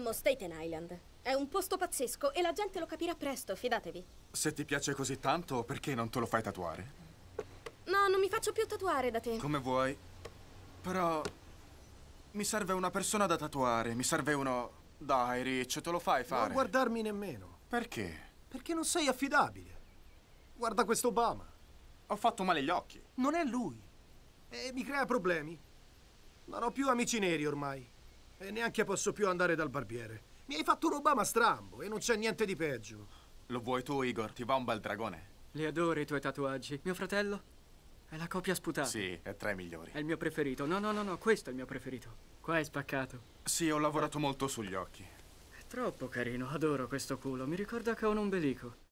Ammo Staten Island. È un posto pazzesco e la gente lo capirà presto, fidatevi. Se ti piace così tanto, perché non te lo fai tatuare? No, non mi faccio più tatuare da te. Come vuoi. Però... mi serve una persona da tatuare, mi serve uno... Dai, Rich, te lo fai fare. Non guardarmi nemmeno. Perché? Perché non sei affidabile. Guarda questo Obama. Ho fatto male gli occhi. Non è lui. E mi crea problemi. Non ho più amici neri ormai. E neanche posso più andare dal barbiere. Mi hai fatto un Obama strambo e non c'è niente di peggio. Lo vuoi tu, Igor? Ti va un bel dragone. Li adoro i tuoi tatuaggi. Mio fratello? È la copia sputata. Sì, è tra i migliori. È il mio preferito. No, questo è il mio preferito. Qua è spaccato. Sì, ho lavorato molto sugli occhi. È troppo carino, adoro questo culo. Mi ricorda che ho un ombelico.